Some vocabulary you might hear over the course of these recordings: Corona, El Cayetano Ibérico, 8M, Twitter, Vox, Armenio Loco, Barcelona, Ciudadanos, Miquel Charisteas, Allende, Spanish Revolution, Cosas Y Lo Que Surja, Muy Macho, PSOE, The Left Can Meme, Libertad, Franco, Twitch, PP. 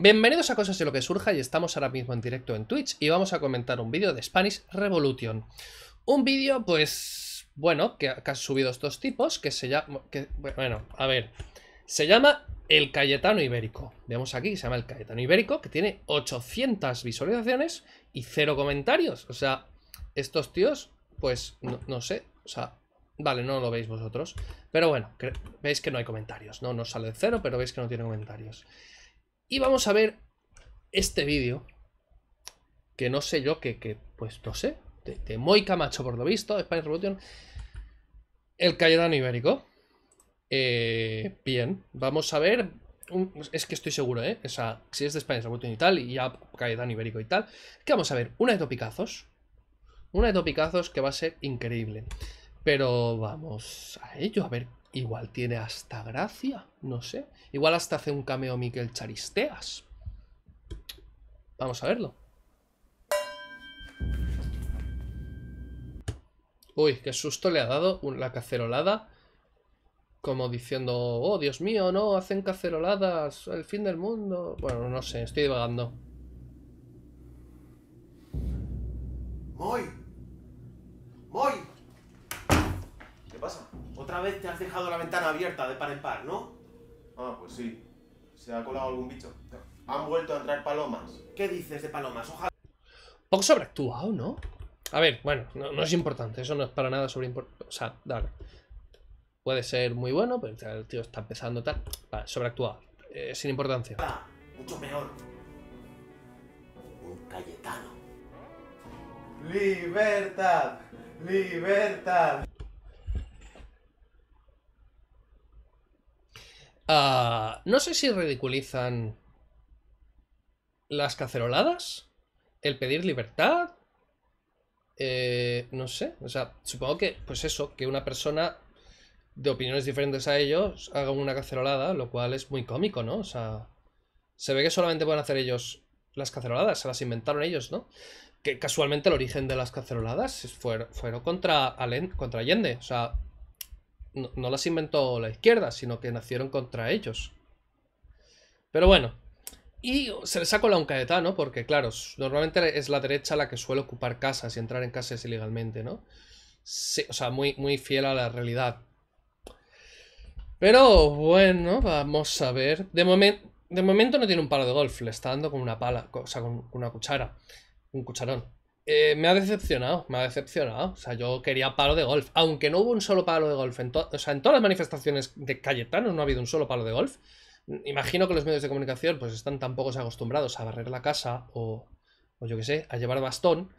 Bienvenidos a Cosas Y Lo Que Surja, y estamos ahora mismo en directo en Twitch y vamos a comentar un vídeo de Spanish Revolution. Un vídeo, pues, bueno, que han subido estos tipos, que se llama... Se llama El Cayetano Ibérico. Veamos aquí, se llama El Cayetano Ibérico, que tiene 800 visualizaciones y 0 comentarios. O sea, estos tíos, pues, no sé, o sea... Vale, no lo veis vosotros, pero bueno, veis que no hay comentarios, no nos sale cero, pero veis que no tiene comentarios. Y vamos a ver este vídeo, que no sé yo, pues no sé, de Muy Macho por lo visto, Spanish Revolution, El Cayetano Ibérico. Bien, vamos a ver, es que estoy seguro, o sea, si es de Spanish Revolution y tal, y ya Cayetano Ibérico y tal, que vamos a ver una de topicazos que va a ser increíble. Pero vamos a ello, a ver, igual tiene hasta gracia, no sé. Igual hasta hace un cameo Miquel Charisteas. Vamos a verlo. Uy, qué susto le ha dado la cacerolada. Como diciendo, oh, Dios mío, no, hacen caceroladas, el fin del mundo. Bueno, no sé, estoy divagando. ¡Muy! ¿Qué pasa? Otra vez te has dejado la ventana abierta de par en par, ¿no? Ah, pues sí. Se ha colado algún bicho. Han vuelto a entrar palomas. ¿Qué dices de palomas? Ojalá... Poco sobreactuado, ¿no? A ver, bueno, no es importante. Eso no es para nada sobreimportante. O sea, dale. Puede ser muy bueno, pero el tío está empezando tal. Vale, sobreactuado. Sin importancia. Ah, mucho peor. Un Cayetano. ¡Libertad! ¡Libertad! No sé si ridiculizan las caceroladas, el pedir libertad, no sé, o sea, supongo que, pues eso, que una persona de opiniones diferentes a ellos haga una cacerolada, lo cual es muy cómico, ¿no? O sea, se ve que solamente pueden hacer ellos las caceroladas, se las inventaron ellos, ¿no? Que casualmente el origen de las caceroladas fueron contra Allende, o sea... No las inventó la izquierda, sino que nacieron contra ellos. Pero bueno. Y se les ha colado un Cayetano, porque claro, normalmente es la derecha la que suele ocupar casas y entrar en casas ilegalmente, ¿no? Sí, o sea, muy, muy fiel a la realidad. Pero bueno, vamos a ver. De momento no tiene un palo de golf, le está dando con una pala, o sea, con una cuchara. Un cucharón. Me ha decepcionado. O sea, yo quería palo de golf. Aunque no hubo un solo palo de golf. En todas las manifestaciones de Cayetanos no ha habido un solo palo de golf. Imagino que los medios de comunicación pues están tan poco acostumbrados a barrer la casa o yo qué sé, a llevar bastón,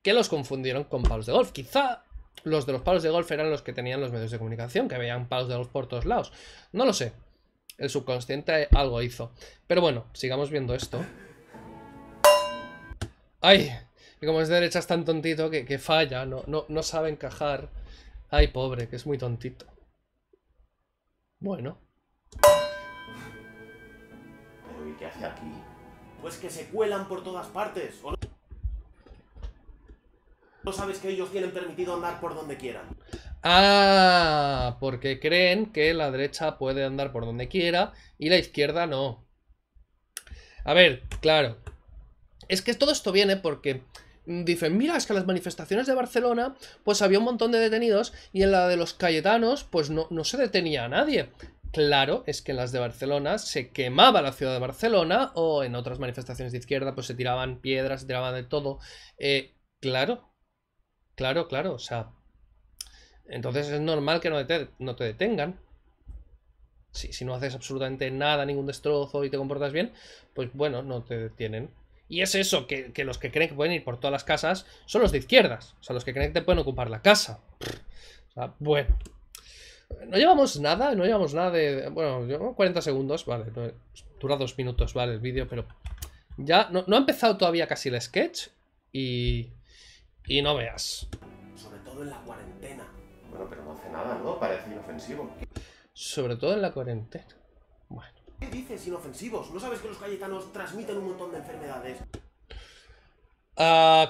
que los confundieron con palos de golf. Quizá los de los palos de golf eran los que tenían los medios de comunicación, que veían palos de golf por todos lados. No lo sé. El subconsciente algo hizo. Pero bueno, sigamos viendo esto. ¡Ay! Que como es de derecha es tan tontito que falla, no sabe encajar. Ay, pobre, que es muy tontito. Bueno. ¿Pero y qué hace aquí? Pues que se cuelan por todas partes. ¿O no sabes que ellos tienen permitido andar por donde quieran? Ah, porque creen que la derecha puede andar por donde quiera y la izquierda no. A ver, claro. Es que todo esto viene porque... Dicen, mira, es que en las manifestaciones de Barcelona pues había un montón de detenidos y en la de los Cayetanos pues no se detenía a nadie. Claro, es que en las de Barcelona se quemaba la ciudad de Barcelona, o en otras manifestaciones de izquierda pues se tiraban piedras, se tiraban de todo. Claro, o sea... Entonces es normal que no te detengan. Si no haces absolutamente nada, ningún destrozo y te comportas bien, pues bueno, no te detienen. Y es eso, que los que creen que pueden ir por todas las casas son los de izquierdas. O sea, los que creen que te pueden ocupar la casa. O sea, bueno. No llevamos nada de... Bueno, 40 segundos, vale. Dura 2 minutos, vale, el vídeo, pero... Ya, no ha empezado todavía casi el sketch. Y no veas. Sobre todo en la cuarentena. Bueno, pero no hace nada, ¿no? Parece inofensivo. Sobre todo en la cuarentena. Bueno. ¿Qué dices, inofensivos? ¿No sabes que los Cayetanos transmiten un montón de enfermedades?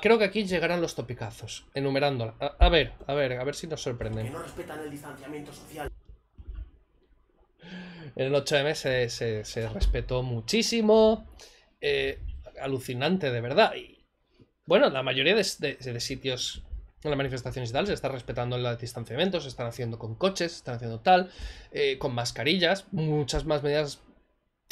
Creo que aquí llegarán los topicazos, enumerándola. A ver si nos sorprenden. Que no respetan el distanciamiento social. En el 8M se respetó muchísimo. Alucinante, de verdad. Y, bueno, la mayoría de sitios, en las manifestaciones y tal, se está respetando el distanciamiento, se están haciendo con coches, se están haciendo tal, con mascarillas, muchas más medidas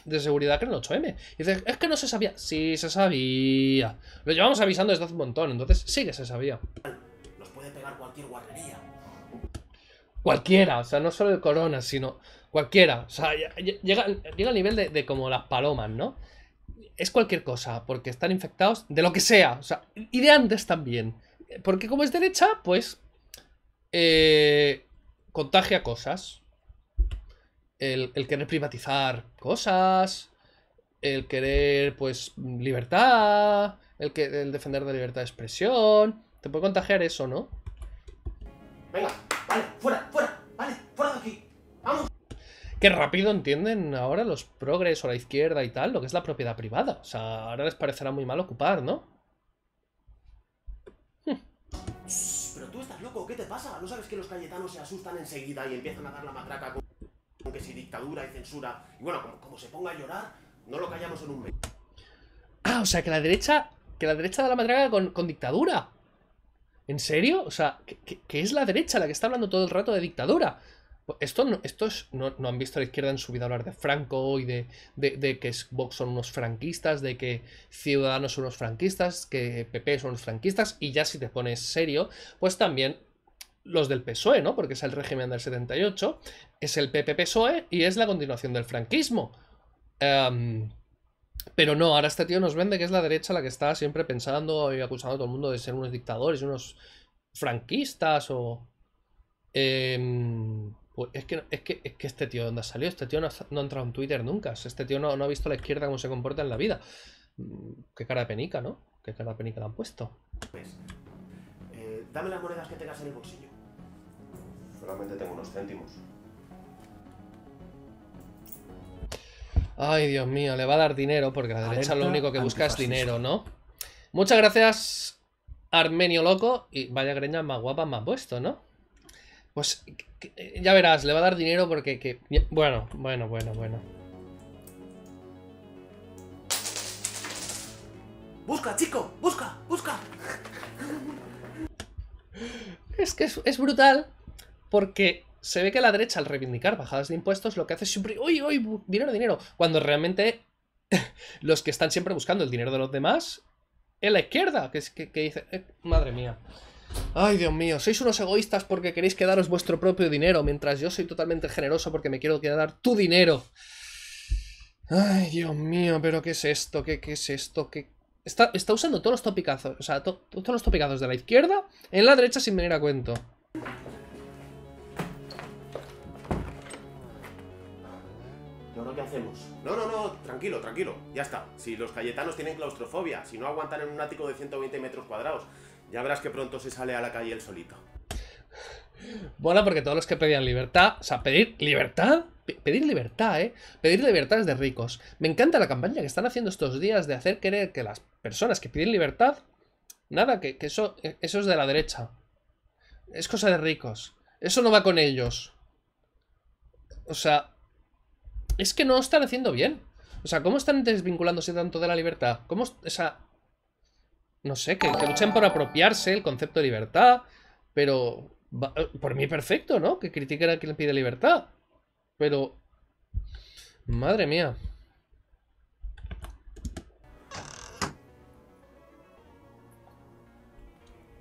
de seguridad que en el 8M. Y dices, es que no se sabía. Sí, se sabía. Lo llevamos avisando desde hace un montón, entonces sí que se sabía. Nos puede pegar cualquier guarrería. Cualquiera, o sea, no solo el corona, sino cualquiera. O sea, llega al nivel de como las palomas, ¿no? Es cualquier cosa, porque están infectados de lo que sea, o sea, y de antes también. Porque como es derecha, pues contagia cosas. El querer privatizar cosas, el querer, pues, libertad, el defender la libertad de expresión. Te puede contagiar eso, ¿no? Venga, vale, fuera, fuera, vale, fuera de aquí, vamos. Qué rápido entienden ahora los progres o la izquierda y tal, lo que es la propiedad privada. O sea, ahora les parecerá muy mal ocupar, ¿no? Pero tú estás loco, ¿qué te pasa? ¿No sabes que los cayetanos se asustan enseguida y empiezan a dar la matraca con que si dictadura y censura? Y bueno, como se ponga a llorar, no lo callamos en un mes. Ah, o sea, que la derecha da la matraca con dictadura. ¿En serio? O sea, que es la derecha la que está hablando todo el rato de dictadura. No han visto a la izquierda en su vida hablar de Franco y de que Vox son unos franquistas, de que Ciudadanos son unos franquistas, que PP son unos franquistas, y ya si te pones serio, pues también los del PSOE, ¿no? Porque es el régimen del 78, es el PP-PSOE y es la continuación del franquismo. Pero no, ahora este tío nos vende que es la derecha la que está siempre pensando y acusando a todo el mundo de ser unos dictadores, unos franquistas o... Pues es que este tío, ¿dónde ha salido? Este tío no ha entrado en Twitter nunca. Este tío no ha visto a la izquierda cómo se comporta en la vida. Qué cara de penica, ¿no? Qué cara de penica le han puesto. Dame las monedas que tengas en el bolsillo. Solamente tengo unos céntimos. Ay, Dios mío, le va a dar dinero porque la derecha lo único que busca es dinero, ¿no? Muchas gracias, Armenio Loco. Y vaya greña más guapa me ha puesto, ¿no? Pues ya verás, le va a dar dinero porque... Bueno. ¡Busca, chico! ¡Busca! ¡Busca! Es que es brutal porque se ve que la derecha al reivindicar bajadas de impuestos lo que hace es siempre... ¡Uy, uy! ¡Dinero, dinero! Cuando realmente los que están siempre buscando el dinero de los demás es la izquierda, que dice... ¡Madre mía! Ay, Dios mío, sois unos egoístas porque queréis quedaros vuestro propio dinero, mientras yo soy totalmente generoso porque me quiero quedar tu dinero. Ay, Dios mío, pero ¿qué es esto? ¿Qué es esto? ¿Qué? Está usando todos los topicazos, o sea, todos los topicazos de la izquierda en la derecha sin venir a cuento. ¿Ahora qué hacemos? No, tranquilo, ya está. Si los cayetanos tienen claustrofobia, si no aguantan en un ático de 120 metros cuadrados... Ya verás que pronto se sale a la calle el solito. Bueno, porque todos los que pedían libertad... O sea, pedir libertad... Pedir libertad, ¿eh? Pedir libertad es de ricos. Me encanta la campaña que están haciendo estos días de hacer creer que las personas que piden libertad... Nada, que eso es de la derecha. Es cosa de ricos. Eso no va con ellos. O sea... Es que no lo están haciendo bien. O sea, ¿cómo están desvinculándose tanto de la libertad? ¿Cómo...? O sea... No sé, que luchen por apropiarse el concepto de libertad, pero por mí perfecto, ¿no? Que critiquen a quien pide libertad. Pero... Madre mía.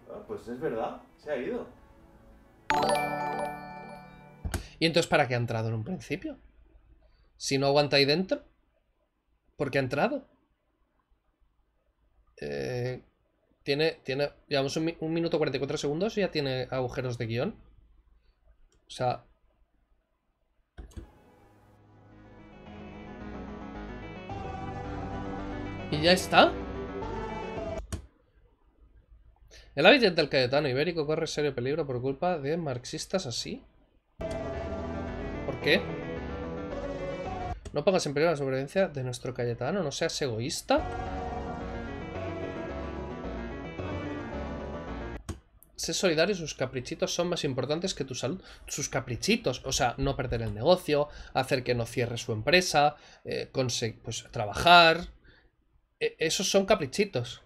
Ah, pues es verdad, se ha ido. ¿Y entonces para qué ha entrado en un principio? Si no aguanta ahí dentro, ¿por qué ha entrado? Tiene, digamos, un minuto 44 segundos y ya tiene agujeros de guión. O sea... ¿Y ya está? El hábitat del Cayetano Ibérico corre serio peligro por culpa de marxistas así. ¿Por qué? No pongas en peligro la sobrevivencia de nuestro Cayetano, no seas egoísta. Sé solidario, sus caprichitos son más importantes que tu salud. Sus caprichitos, o sea, no perder el negocio, hacer que no cierre su empresa, pues trabajar. Esos son caprichitos.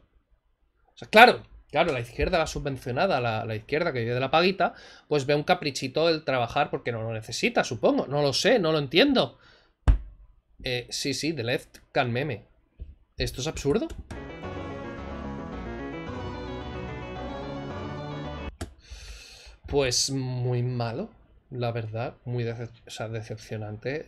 O sea, claro, la izquierda, la subvencionada, la izquierda que vive de la paguita, pues ve un caprichito el trabajar porque no lo necesita, supongo. No lo sé, no lo entiendo. Sí, The Left Can Meme. ¿Esto es absurdo? Pues muy malo, la verdad, muy decepcionante,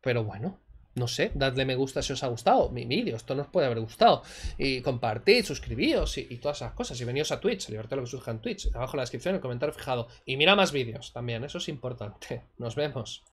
pero bueno, no sé, dadle me gusta si os ha gustado mi vídeo, esto no os puede haber gustado, y compartid, suscribíos y todas esas cosas, y veníos a Twitch, Libertad Lo Que Surja en Twitch, abajo en la descripción, en el comentario fijado, y mira más vídeos también, eso es importante, nos vemos.